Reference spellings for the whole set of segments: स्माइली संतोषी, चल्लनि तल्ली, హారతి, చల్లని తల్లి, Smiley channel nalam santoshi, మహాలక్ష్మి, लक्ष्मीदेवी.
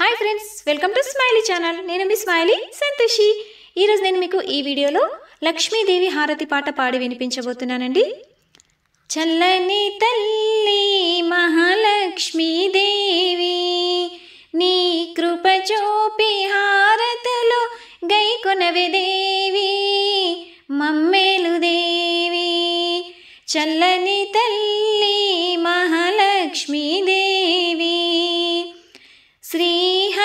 Hi friends welcome to smiley channel नेनु मी स्माइली संतोषी ई रोज नेनु मीकु ई वीडियोलो लक्ष्मी देवी हारति पाट पाडी विनिपिंचबोतुन्नानंडी। चल्लनि तल्ली महालक्ष्मी देवी नी कृप चूपि हारतलो गैकोनवे देवी मम्मेलु देवी चल्लनि तल्ली महालक्ष्मी देवी श्री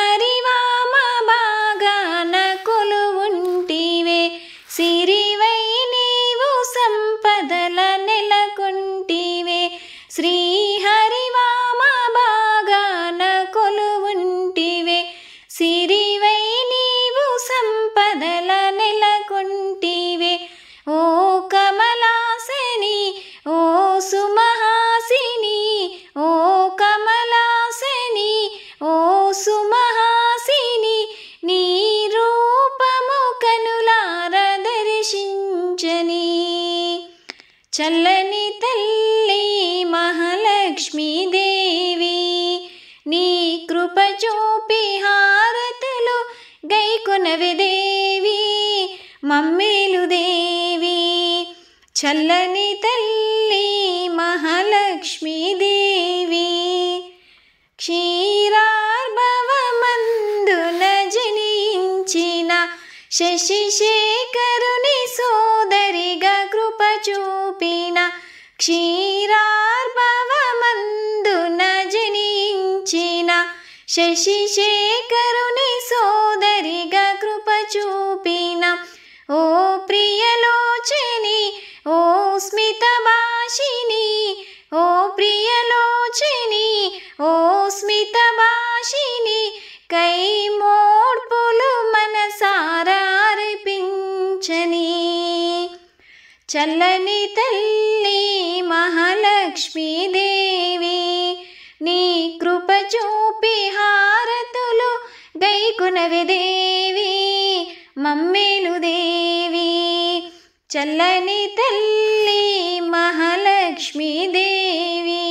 శ్రీహరివామ బాగాన కొలువుంటివే సిరివై నీవు సంపదల నెలకొంటివే ఓ కమలాసిని ఓ సుమహాసిని ఓ కమలాసిని ఓ సుమహాసిని నీ రూపము కనులార దర్శించని చల్లని తల్లి महालक्ष्मी देवी नी कृप चूपि हारतलो गैकोनवे देवी मम्मेलु देवी चल्लनि तल्ली महालक्ष्मी देवी क्षीरार्भवमंदुन जनिंचिन शशिशेखरुनि सोदरिगा कृप चूपिन క్షీరార్భవమందున జనించిన శశిశేఖరుని సోదరిగా కృప చూపిన ఓ ప్రియలోచని ఓ స్మితభాషిని ఓ ప్రియలోచని ఓ స్మితభాషిని కైమోర్పులు మనసార అర్పించని చల్లని తల్లి महालक्ष्मी देवी नी कृप चूपि हारतुलु गैकोनवे देवी मम्मेलु देवी चल्लनि तल्ली महालक्ष्मी देवी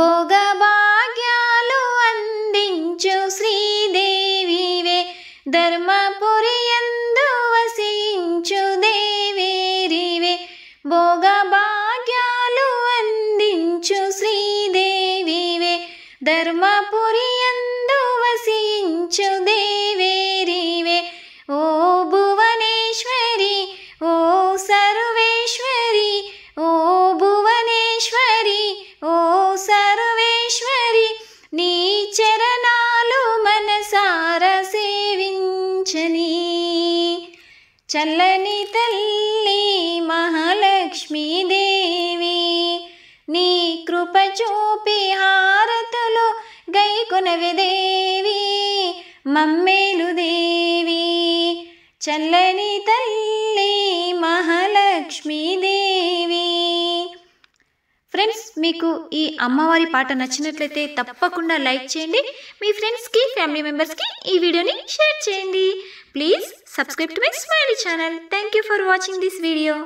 भोगभाग्यालु अंदिंचु श्रीदेवीवे धर्मपुरियंदु वसिंचु देवीरिवे భోగభాగ్యాలు అందించు శ్రీదేవివే ధర్మపురియందు వసించు దేవేరివే ఓ భువనేశ్వరి ఓ సర్వేశ్వరి ఓ భువనేశ్వరి ఓ సర్వేశ్వరి నీ చరణాలు మనసార సేవించని చల్లని తల్లి महालक्ष्मी देवी नी कृप चूपि हारतलो गैकोनवे देवी मम्मेलु देवी चल्लनि तल्ली महालक्ष्मी देवी। ఫ్రెండ్స్ మీకు ఈ అమ్మవారి పాట నచ్చినట్లయితే తప్పకుండా లైక్ చేయండి, మీ ఫ్రెండ్స్ కి ఫ్యామిలీ మెంబర్స్ కి ఈ వీడియోని షేర్ చేయండి। Please subscribe to my smiley channel. Thank you for watching this video.